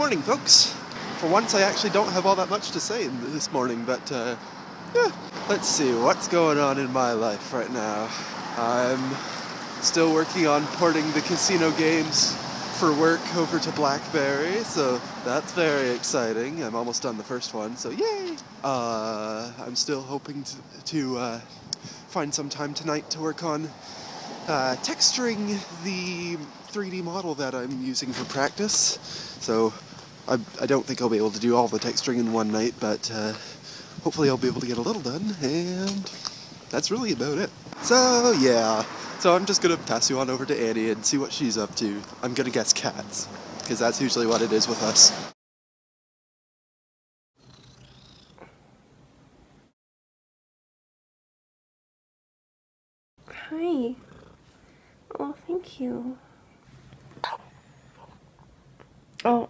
Morning, folks. For once, I actually don't have all that much to say this morning, but yeah. Let's see what's going on in my life right now. I'm still working on porting the casino games for work over to Blackberry, so that's very exciting. I'm almost done the first one, so yay! I'm still hoping to find some time tonight to work on texturing the 3D model that I'm using for practice. So I don't think I'll be able to do all the texturing in one night, but hopefully I'll be able to get a little done, and that's really about it. So yeah, so I'm just gonna pass you on over to Annie and see what she's up to. I'm gonna guess cats, because that's usually what it is with us. Hi. Oh, thank you. Oh.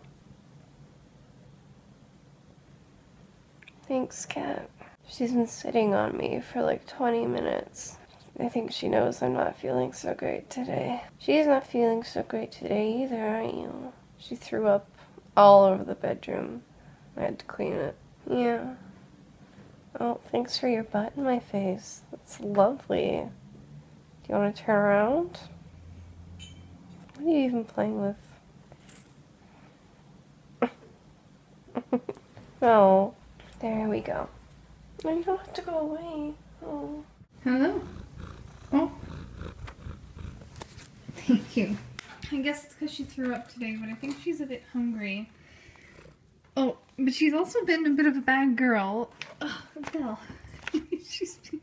Thanks, cat. She's been sitting on me for like 20 minutes. I think she knows I'm not feeling so great today. She's not feeling so great today either, aren't you? She threw up all over the bedroom. I had to clean it. Yeah. Oh, thanks for your butt in my face. That's lovely. Do you want to turn around? What are you even playing with? No. There we go. No, you don't have to go away. Oh. Hello. Oh. Thank you. I guess it's because she threw up today, but I think she's a bit hungry. Oh, but she's also been a bit of a bad girl. Oh, Belle. She's been...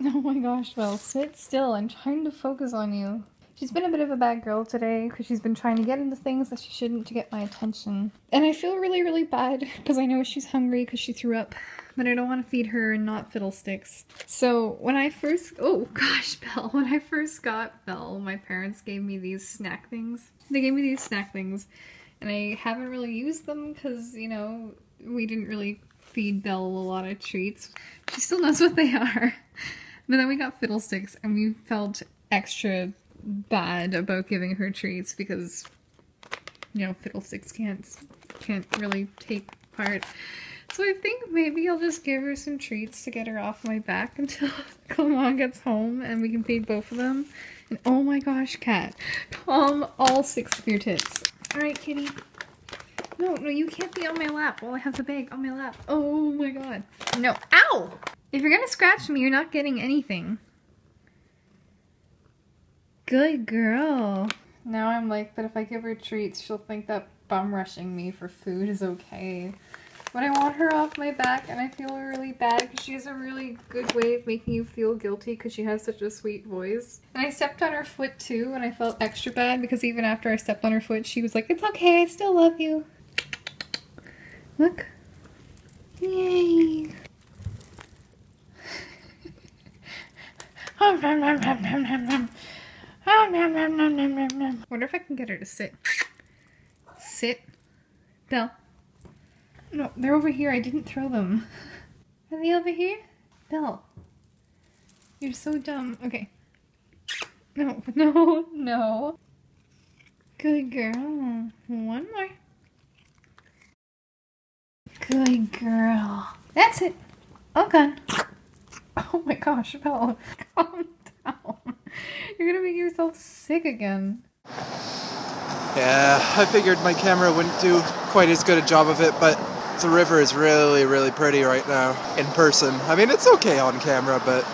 Oh my gosh, Belle, sit still. I'm trying to focus on you. She's been a bit of a bad girl today because she's been trying to get into things that she shouldn't to get my attention. And I feel really, really bad because I know she's hungry because she threw up, but I don't want to feed her and not fiddlesticks. So when I first, oh gosh, Belle, when I first got Belle, my parents gave me these snack things. They gave me these snack things and I haven't really used them because, you know, we didn't really feed Belle a lot of treats. She still knows what they are. But then we got fiddlesticks and we felt extra bad about giving her treats because, you know, fiddlesticks can't really take part. So I think maybe I'll just give her some treats to get her off my back until Mom gets home and we can feed both of them. And oh my gosh, cat, calm all six of your tits. All right, kitty. No, no, you can't be on my lap while I have the bag on my lap. Oh my god. No, ow! If you're gonna scratch me, you're not getting anything. Good girl. Now I'm like, but if I give her treats, she'll think that bum rushing me for food is okay. But I want her off my back and I feel really bad because she has a really good way of making you feel guilty because she has such a sweet voice. And I stepped on her foot too and I felt extra bad because even after I stepped on her foot, she was like, it's okay, I still love you. Look. Yay. Oh, nom, nom, nom, nom, nom, nom. Oh, nom, nom, nom, nom, nom, nom. Wonder if I can get her to sit. Sit. Belle. No, they're over here. I didn't throw them. Are they over here? Belle. You're so dumb. Okay. No, no, no. Good girl. One more. Good girl. That's it. All gone. Oh my gosh, Belle. Calm down. You're gonna make yourself sick again. Yeah, I figured my camera wouldn't do quite as good a job of it, but the river is really, really pretty right now in person. I mean, it's okay on camera, but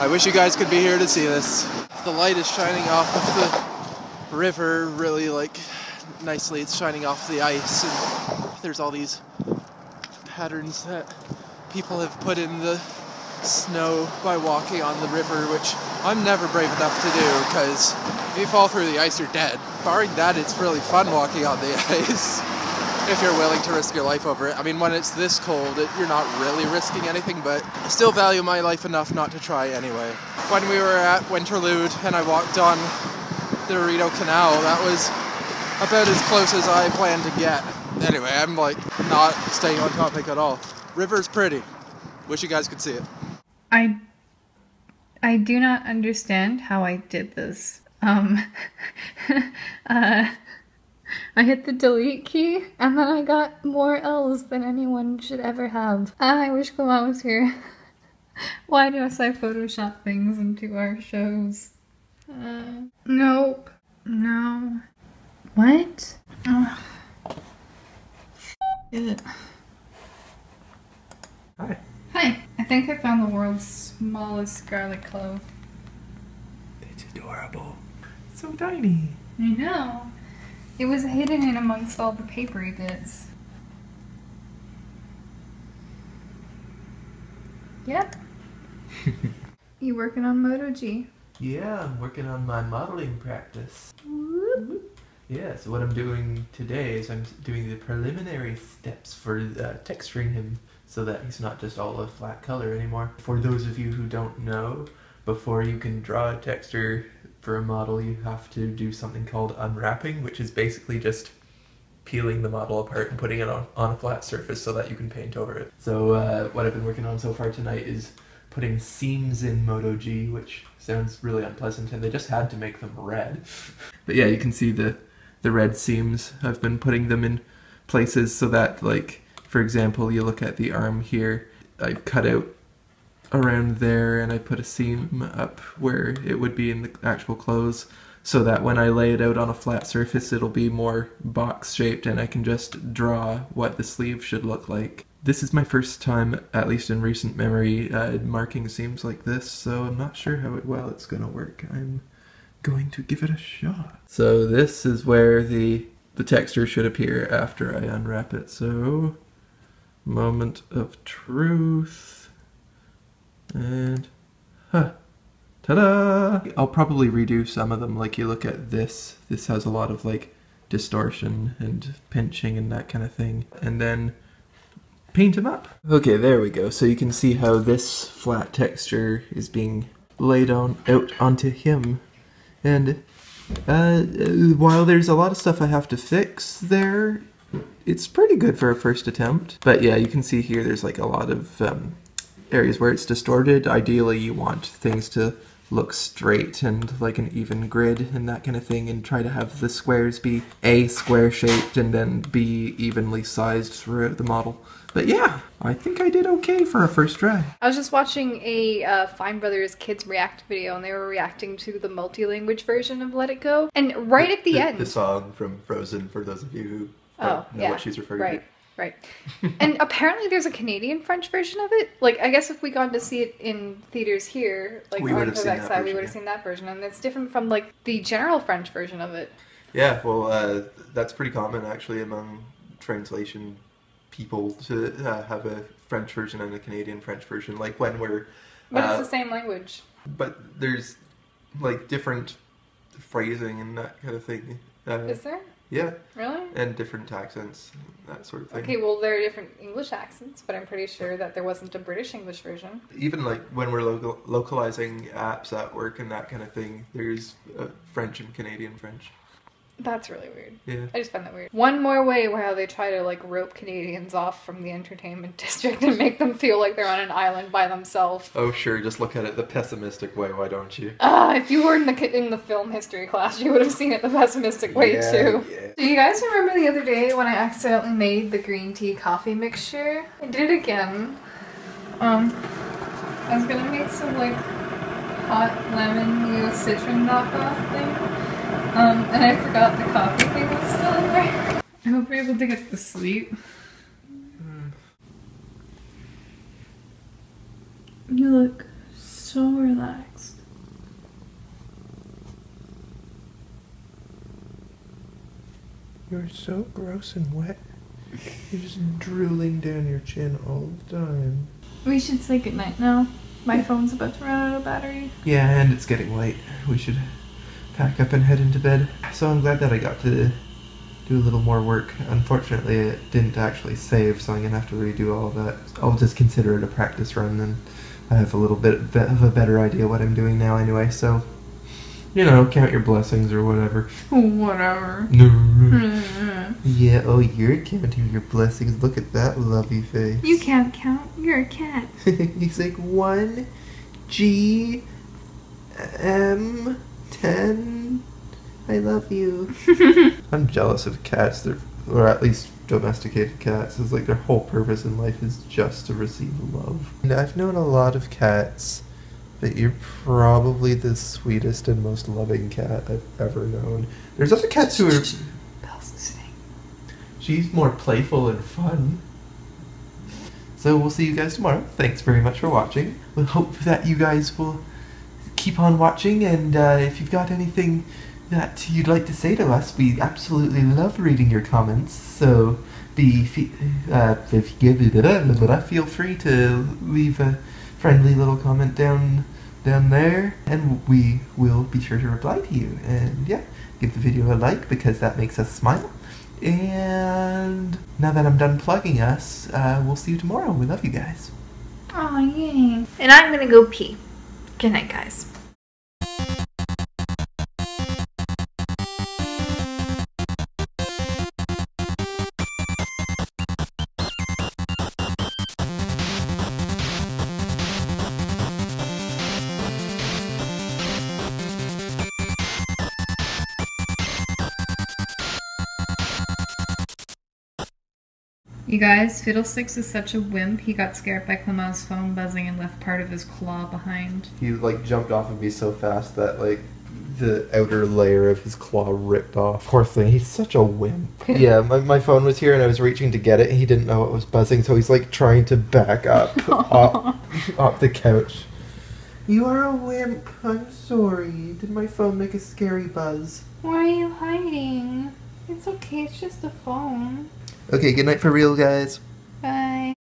I wish you guys could be here to see this. The light is shining off of the river really, like, nicely. It's shining off the ice, and there's all these patterns that people have put in the snow by walking on the river, which I'm never brave enough to do because if you fall through the ice, you're dead. Barring that, it's really fun walking on the ice if you're willing to risk your life over it. I mean, when it's this cold, you're not really risking anything, but I still value my life enough not to try anyway. When we were at Winterlude and I walked on the Rideau Canal, that was about as close as I planned to get. Anyway, I'm like not staying on topic at all. River's pretty. Wish you guys could see it. I do not understand how I did this. I hit the delete key, and then I got more L's than anyone should ever have. I wish Clement was here. Why do us I Photoshop things into our shows? Nope. No. What? Ugh. It. Hi. Hi. I think I found the world's smallest scarlet clove. It's adorable. It's so tiny. I know. It was hidden in amongst all the papery bits. Yep. You working on Moto G? Yeah, I'm working on my modeling practice. Whoop. Yeah, so what I'm doing today is I'm doing the preliminary steps for texturing him so that he's not just all a flat color anymore. For those of you who don't know, before you can draw a texture for a model, you have to do something called unwrapping, which is basically just peeling the model apart and putting it on a flat surface so that you can paint over it. So what I've been working on so far tonight is putting seams in Moto G, which sounds really unpleasant, and they just had to make them red. But yeah, you can see the red seams. I've been putting them in places so that, like, for example, you look at the arm here, I've cut out around there and I put a seam up where it would be in the actual clothes, so that when I lay it out on a flat surface it'll be more box shaped and I can just draw what the sleeve should look like. This is my first time, at least in recent memory, marking seams like this, so I'm not sure how well it's gonna work. I'm going to give it a shot. So this is where the texture should appear after I unwrap it, so moment of truth. And, huh, ta-da! I'll probably redo some of them, like you look at this. This has a lot of, like, distortion and pinching and that kind of thing. And then paint them up. Okay, there we go. So you can see how this flat texture is being laid out onto him. And while there's a lot of stuff I have to fix there, it's pretty good for a first attempt. But yeah, you can see here there's, like, a lot of areas where it's distorted. Ideally you want things to look straight and like an even grid and that kind of thing, and try to have the squares be A, square shaped, and then B, evenly sized throughout the model. But yeah, I think I did okay for a first try. I was just watching a Fine Brothers Kids React video, and they were reacting to the multi-language version of Let It Go, and right at the end... The song from Frozen, for those of you who know what she's referring to. Right. And apparently there's a Canadian French version of it. Like, I guess if we gone to see it in theaters here, like on Quebec side, we would have seen that version. And it's different from, like, the general French version of it. Yeah, well, that's pretty common, actually, among translation people to have a French version and a Canadian French version. Like, when we're... But it's the same language. But there's, like, different phrasing and that kind of thing. Is there? Yeah. Really? And different accents, and that sort of thing. Okay, well, there are different English accents, but I'm pretty sure that there wasn't a British English version. Even, like, when we're localizing apps at work and that kind of thing, there's French and Canadian French. That's really weird. Yeah. I just find that weird. One more way how they try to, like, rope Canadians off from the entertainment district and make them feel like they're on an island by themselves. Oh, sure, just look at it the pessimistic way, why don't you? If you were in the film history class, you would have seen it the pessimistic way, too. Yeah. Do you guys remember the other day when I accidentally made the green tea coffee mixture? I did it again. I was gonna make some, like, hot lemon, citron knockoff thing. And I forgot the coffee thing was still in there. I hope we're able to get to sleep. You look so relaxed. You're so gross and wet. You're just drooling down your chin all the time. We should say goodnight now. My phone's about to run out of battery. Yeah, and it's getting late. We should... pack up and head into bed. So I'm glad that I got to do a little more work. Unfortunately, it didn't actually save, so I'm gonna have to redo all of that. I'll just consider it a practice run, and I have a little bit of a better idea what I'm doing now anyway, so, you know, count your blessings or whatever. Whatever. Yeah, oh, you're counting your blessings. Look at that lovey face. You can't count, you're a cat. He's like, 1 G M 10 I love you. I'm jealous of cats, or at least domesticated cats. It's like their whole purpose in life is just to receive love. And I've known a lot of cats, but you're probably the sweetest and most loving cat I've ever known. There's other cats who are... Belle's listening. She's more playful and fun. So we'll see you guys tomorrow. Thanks very much for watching. We hope that you guys will keep on watching, and if you've got anything that you'd like to say to us, we absolutely love reading your comments, so feel free to leave a friendly little comment down there, and we will be sure to reply to you. And yeah, give the video a like, because that makes us smile. And now that I'm done plugging us, we'll see you tomorrow. We love you guys. Aw, yay. And I'm gonna go pee. Good night, guys. You guys, Fiddlesticks is such a wimp. He got scared by Clement's phone buzzing and left part of his claw behind. He like jumped off of me so fast that like the outer layer of his claw ripped off. Poor thing, he's such a wimp. Yeah, my phone was here and I was reaching to get it and he didn't know it was buzzing, so he's like trying to back up the couch. You are a wimp. I'm sorry. Did my phone make a scary buzz? Why are you hiding? It's okay, it's just a phone. Okay, good night for real, guys. Bye.